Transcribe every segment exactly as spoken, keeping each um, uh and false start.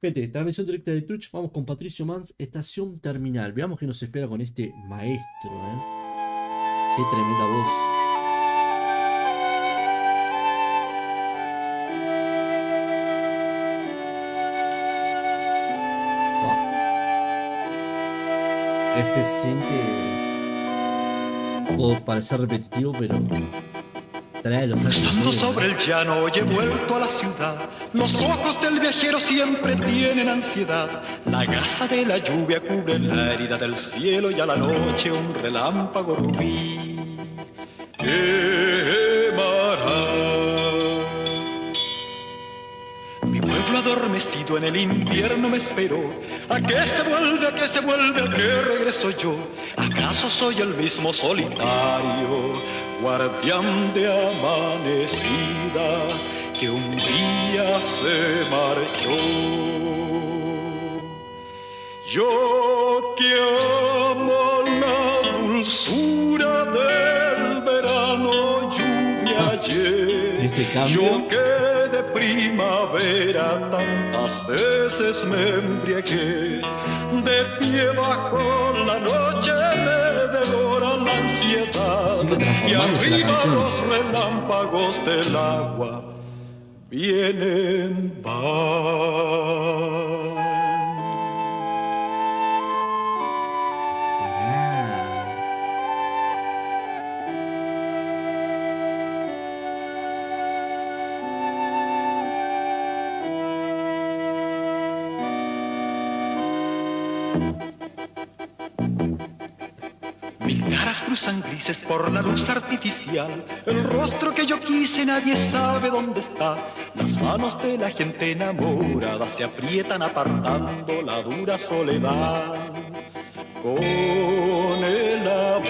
Gente, transmisión directa de Twitch, vamos con Patricio Manns, estación Terminal. Veamos qué nos espera con este maestro, ¿eh? Qué tremenda voz. Wow. Este siente... Puedo parecer repetitivo, pero... Estando sobre el llano hoy he vuelto a la ciudad. Los ojos del viajero siempre tienen ansiedad. La gasa de la lluvia cubre la herida del cielo, y a la noche un relámpago rubí quemará. Mi pueblo adormecido en el invierno me esperó. ¿A qué se vuelve, a qué se vuelve, a qué regreso yo? ¿Acaso soy el mismo solitario, guardián de amanecidas, que un día se marchó? Yo que amo la dulzura del verano, lluvia ayer, yo que de primavera tantas veces me embriagué, de pie bajo la noche me devora la ansiedad, y arriba los relámpagos del agua vienen, van. Mil caras cruzan grises por la luz artificial. El rostro que yo quise nadie sabe dónde está. Las manos de la gente enamorada se aprietan apartando la dura soledad con el amor.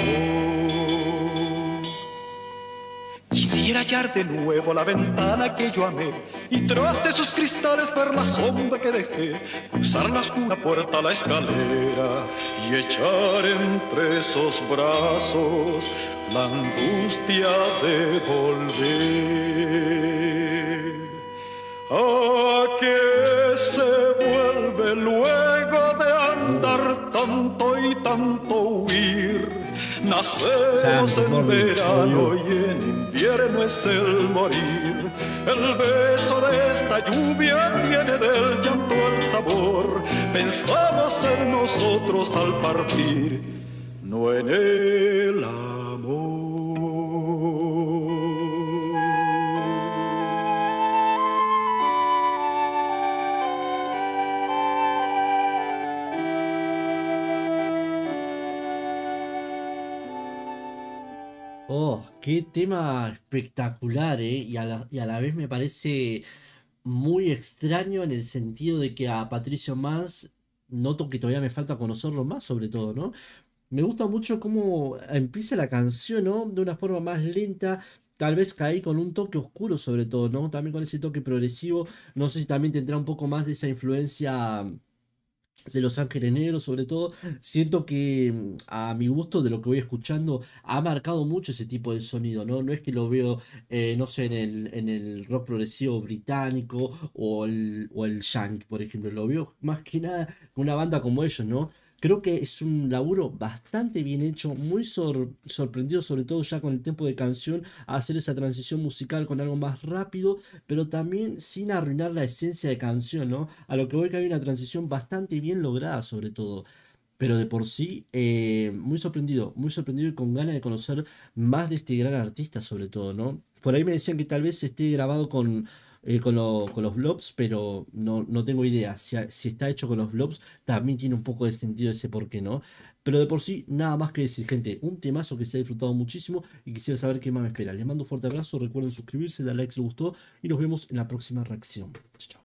Quisiera hallar de nuevo la ventana que yo amé, y tras de sus cristales ver la sombra que dejé, cruzar la oscura puerta a la escalera y echar entre esos brazos la angustia de volver. ¿A qué se vuelve luego de andar tanto y tanto huir? Nacemos en verano y en invierno es el morir. El beso de esta lluvia tiene del llanto el sabor. Pensamos en nosotros al partir, no en el amor. Oh, qué tema espectacular, ¿eh? Y a la, y a la vez me parece muy extraño en el sentido de que a Patricio Manns noto que todavía me falta conocerlo más, sobre todo, ¿no? Me gusta mucho cómo empieza la canción, ¿no? De una forma más lenta, tal vez caí con un toque oscuro, sobre todo, ¿no? También con ese toque progresivo, no sé si también tendrá un poco más de esa influencia de Los Ángeles Negros, sobre todo. Siento que a mi gusto, de lo que voy escuchando, ha marcado mucho ese tipo de sonido, ¿no? No es que lo veo, eh, no sé, en el, en el rock progresivo británico o el, o el Yankee, por ejemplo. Lo veo más que nada con una banda como ellos, ¿no? Creo que es un laburo bastante bien hecho, muy sor sorprendido, sobre todo ya con el tiempo de canción, a hacer esa transición musical con algo más rápido, pero también sin arruinar la esencia de canción, ¿no? A lo que voy, que hay una transición bastante bien lograda, sobre todo. Pero de por sí, eh, muy sorprendido, muy sorprendido y con ganas de conocer más de este gran artista, sobre todo, ¿no? Por ahí me decían que tal vez esté grabado con... Eh, con, lo, con los vlogs, pero no, no tengo idea. Si, si está hecho con los vlogs, también tiene un poco de sentido ese por qué, ¿no? Pero de por sí, nada más que decir, gente. Un temazo que se ha disfrutado muchísimo y quisiera saber qué más me espera. Les mando un fuerte abrazo, recuerden suscribirse, darle like si les gustó y nos vemos en la próxima reacción. Chao.